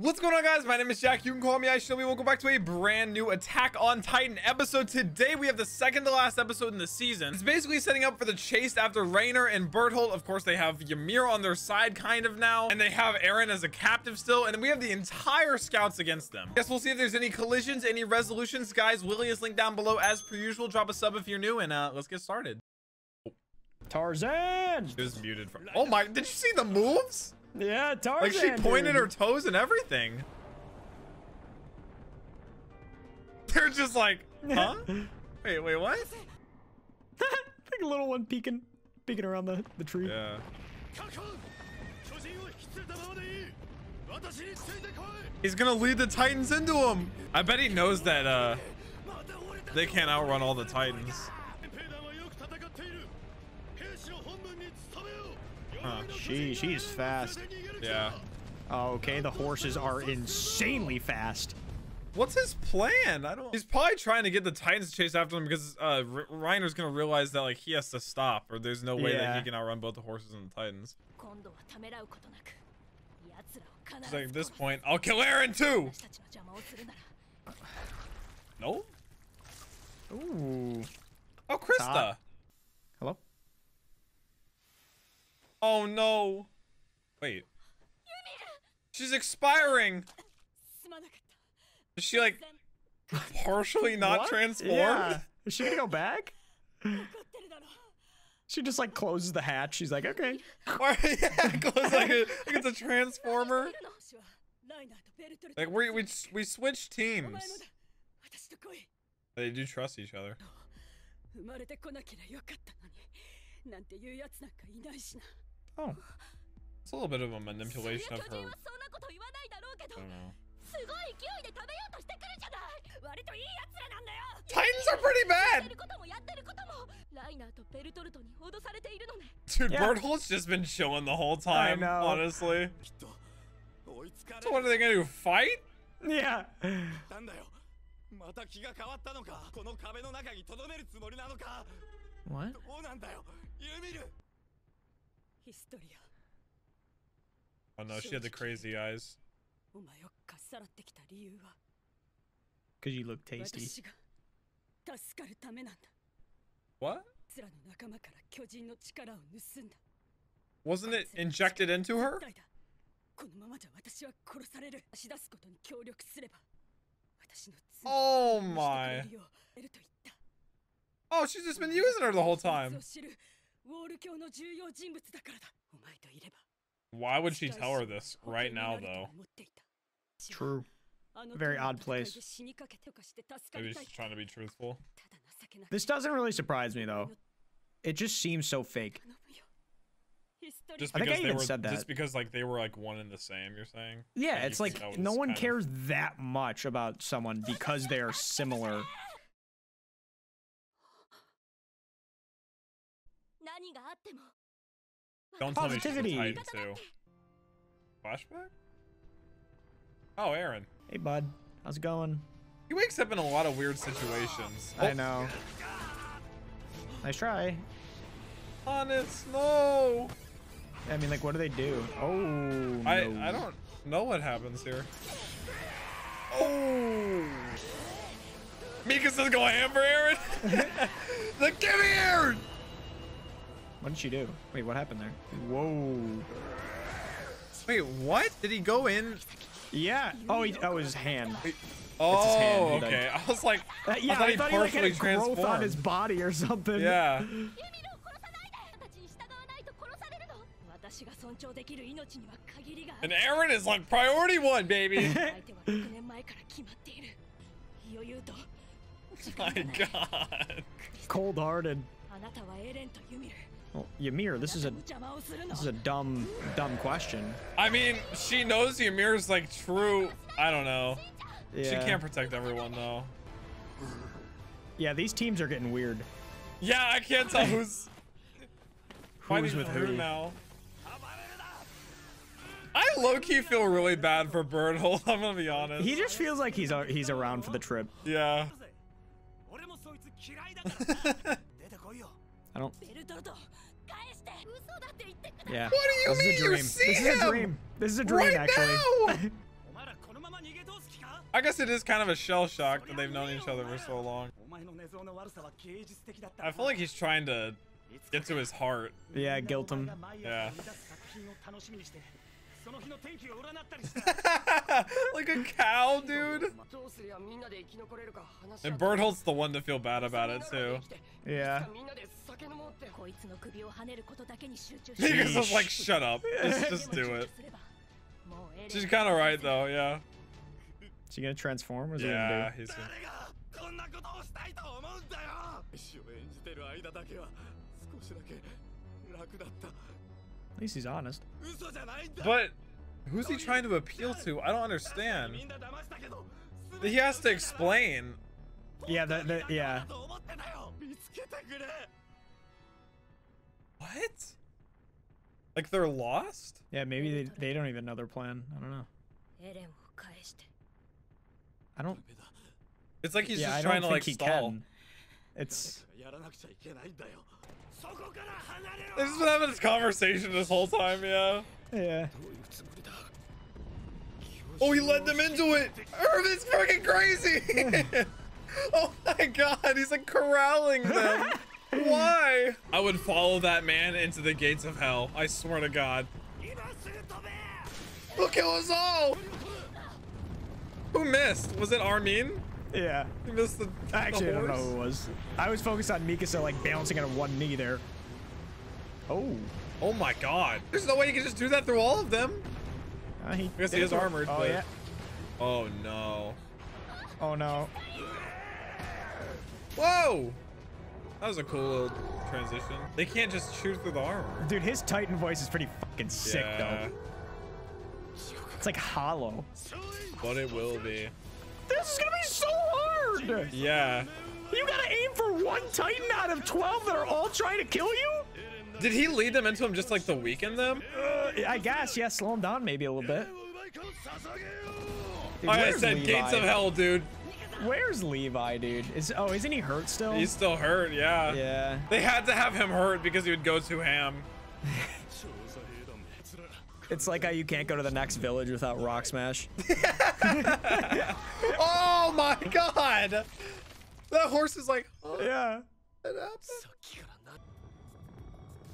What's going on, guys? My name is Jack. You can call me iShinobi. Welcome back to a brand new Attack on Titan episode. Today we have the second to last episode in the season. It's basically setting up for the chase after Reiner and Bertholdt. Of course, they have Ymir on their side kind of now, and they have Eren as a captive still, and then we have the entire scouts against them. Guess we'll see if there's any collisions, any resolutions. Guys, Willy is linked down below as per usual. Drop a sub if you're new, and let's get started. Tarzan! She was muted for— oh my— did you see the moves? Yeah, Tarzan. Like, she pointed her toes and everything. They're just like, huh? wait, what? Like a little one peeking around the tree. Yeah. He's gonna lead the Titans into him. I bet he knows that they can't outrun all the Titans. Huh. She's fast. Yeah. Okay, the horses are insanely fast. What's his plan? I don't— he's probably trying to get the Titans to chase after him because Reiner's gonna realize that, like, he has to stop, or there's no way that he can outrun both the horses and the Titans. It's like, at this point, I'll kill Eren too. No. Ooh. Oh, Krista. Hello. Oh no! Wait. She's expiring! Is she, like, partially not transformed? Yeah. Is she gonna go back? She just, like, closes the hatch. She's like, okay. Or, yeah, closes, like it's a transformer. Like, we switch teams. They do trust each other. Oh. It's a little bit of a manipulation of her. I don't know. Titans are pretty bad! Dude, yeah. Bertholdt's just been chilling the whole time, honestly. So what are they gonna do, fight? Yeah. What? Historia. Oh no, she had the crazy eyes. Cause you look tasty. What? Wasn't it injected into her? Oh my. Oh, she's just been using her the whole time. Why would she tell her this right now, though? True. Very odd place. Maybe she's trying to be truthful. This doesn't really surprise me, though. It just seems so fake. Just because they were, said that. Just because, like, they were, like, one and the same, you're saying? Yeah, and it's like no one cares that much about someone because they are similar. Don't tell me she's a Titan too. Flashback? Oh, Eren. Hey, bud. How's it going? He wakes up in a lot of weird situations. Oh. I know. Nice try. Honest, no. I mean, like, what do they do? Oh, no. I don't know what happens here. Oh. Mikasa's going ham for Eren. Like, give me Eren. What did she do? Wait, what happened there? Whoa. Wait, what? Did he go in? Yeah. Oh, his hand. Wait. Oh, it's his hand. Okay. I was like, yeah, I thought he like had a growth on his body or something. Yeah. And Eren is like priority one, baby. My God. Cold-hearted. Well, Ymir, this is a dumb question. I mean, she knows Ymir's like true. I don't know. Yeah. She can't protect everyone though. Yeah, these teams are getting weird. Yeah, I can't tell who's who's with who now. I low-key feel really bad for Bertholdt. I'm gonna be honest. He just feels like he's around for the trip. Yeah. I don't. Yeah. What do you mean? You see him? This is a dream, actually. Now. I guess it is kind of a shell shock that they've known each other for so long. I feel like he's trying to get to his heart. Yeah, guilt him. Yeah. Like a cow, dude. And Bertholdt's the one to feel bad about it too. Yeah. He's just like, shut up. Let's just do it. She's kind of right though, yeah. Is he gonna transform? Or is yeah, he gonna at least he's honest. But who's he trying to appeal to? I don't understand. He has to explain. Yeah, yeah. What? Like they're lost? Yeah, maybe they don't even know their plan. I don't know. I don't. It's like he's just trying to like stall. It's. This has been having this conversation this whole time, yeah. Yeah. Oh, he led them into it. Erwin's freaking crazy. Oh my god, he's like corralling them. Why? I would follow that man into the gates of hell. I swear to God. He'll kill us all. Who missed? Was it Armin? Yeah. He missed the actually, the horse? I don't know who it was. I was focused on Mikasa like balancing on one knee there. Oh. Oh my god. There's no way you can just do that through all of them. I guess he is armored. Oh, but... yeah. Oh no. Oh no. Whoa! That was a cool little transition. They can't just shoot through the armor. Dude, his Titan voice is pretty fucking sick though. It's like hollow. But it will be. This is gonna be so hard! Yeah. You gotta aim for one Titan out of 12 that are all trying to kill you? Did he lead them into him just like to weaken them? I guess, yeah, slow him down maybe a little bit. Dude, I said Levi? Gates of hell, dude. Where's Levi, dude? Isn't he hurt still? He's still hurt, yeah. Yeah. They had to have him hurt because he would go too ham. It's like how you can't go to the next village without Rock Smash. Oh my god! That horse is like, oh, yeah.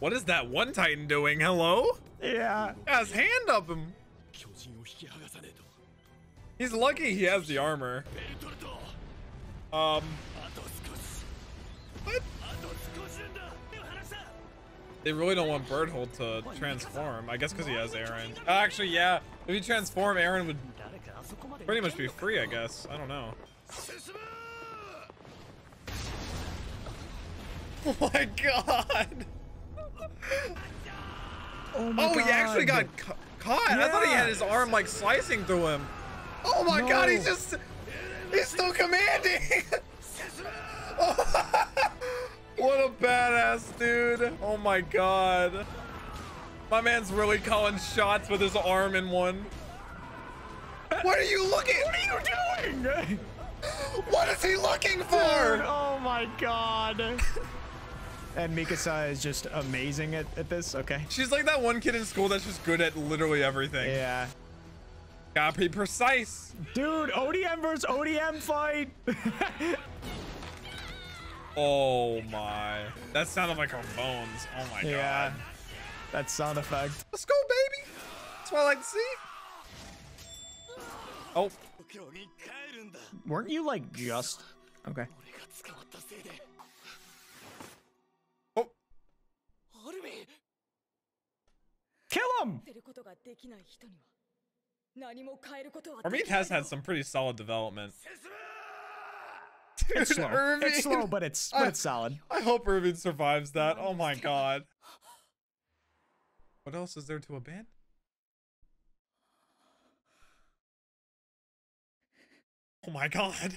What is that one Titan doing? Hello? Yeah. Got his hand up him. He's lucky he has the armor. What? They really don't want Bertholdt to transform. I guess because he has Eren. Actually, yeah. If you transform, Eren would pretty much be free, I guess. I don't know. Oh my god. Oh, my god. He actually got caught. Yeah. I thought he had his arm like slicing through him. Oh my god, he's just... He's still commanding. Oh. What a badass dude. Oh my god. My man's really calling shots with his arm in one. What are you looking? What are you doing? What is he looking for? Dude, oh my god. And Mikasa is just amazing at this. Okay. She's like that one kid in school that's just good at literally everything. Yeah. Gotta be precise. Dude, ODM versus ODM fight. Oh my. That sounded like our bones. Oh my god. Yeah. That sound effect. Let's go, baby. That's what I like to see. Oh. Weren't you like just... Okay. Oh. Kill him! Armin has had some pretty solid development. Dude, it's slow, but it's solid. I hope Erwin survives that. Oh my god. What else is there to abandon? Oh my god.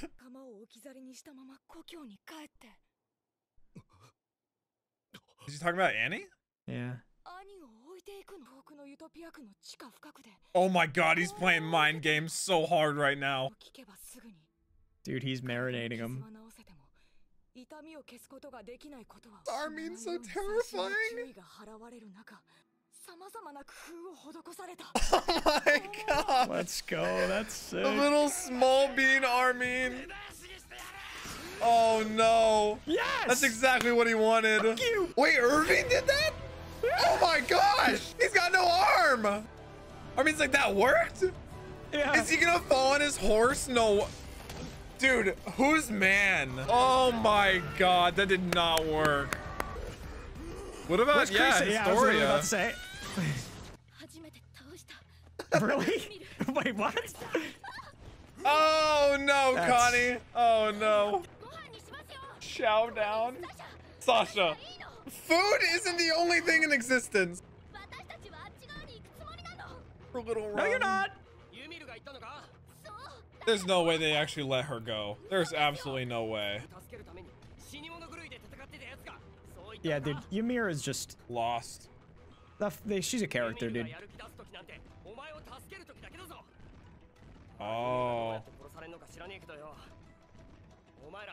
Is he talking about Annie? Yeah. Oh my god, he's playing mind games so hard right now. Dude, he's marinating him. Armin's so terrifying. Oh my god! Let's go. That's sick. The little small bean Armin. Oh no! Yes. That's exactly what he wanted. Fuck you. Wait, Erwin did that? Oh my gosh! He's got no arm. Armin's like, that worked? Yeah. Is he gonna fall on his horse? No. Dude, who's man? Oh my god, that did not work. What about Historia? I was really about to say. Really? Wait, what? Oh no, Connie. Oh no. Chow down. Sasha. Food isn't the only thing in existence. Little run. No, you're not. There's no way they actually let her go. There's absolutely no way. Yeah, dude, Ymir is just lost. She's a character, dude. Oh.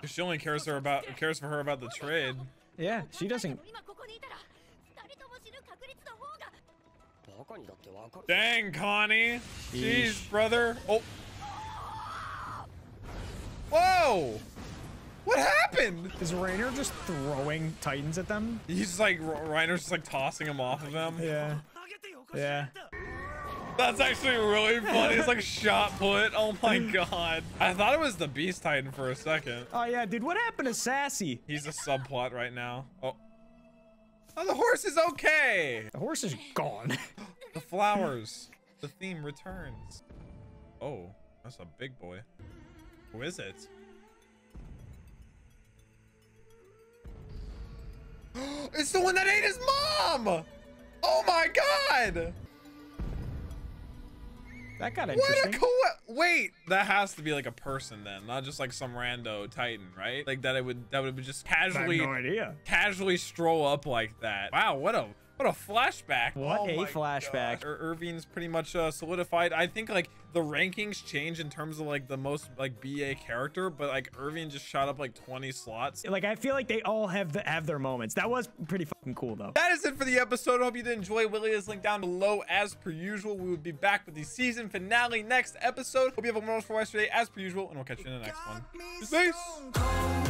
She only cares for her about the trade. Yeah, she doesn't. Dang, Connie. Jeez, brother. Oh. Whoa! What happened? Is Reiner just throwing Titans at them? He's just like, Reiner's just like tossing them off of them. Yeah. Yeah. That's actually really funny. It's like shot put. Oh my god. I thought it was the Beast Titan for a second. Oh yeah, dude. What happened to Sassy? He's a subplot right now. Oh. Oh, the horse is okay. The horse is gone. The flowers. The theme returns. Oh, that's a big boy. Who is it? It's the one that ate his mom! Oh my god! That got interesting. What a wait, that has to be like a person then, not just like some rando Titan, right? Like that would just casually, I have no idea, casually stroll up like that. Wow, what a flashback. What a flashback. Erwin's pretty much solidified. I think like the rankings change in terms of like the most like BA character, but like Erwin just shot up like 20 slots. Like I feel like they all have their moments. That was pretty fucking cool though. That is it for the episode. I hope you did enjoy. Willy is linked down below as per usual. We will be back with the season finale next episode. Hope you have a wonderful rest of your day as per usual, and we'll catch you in the next one. Peace.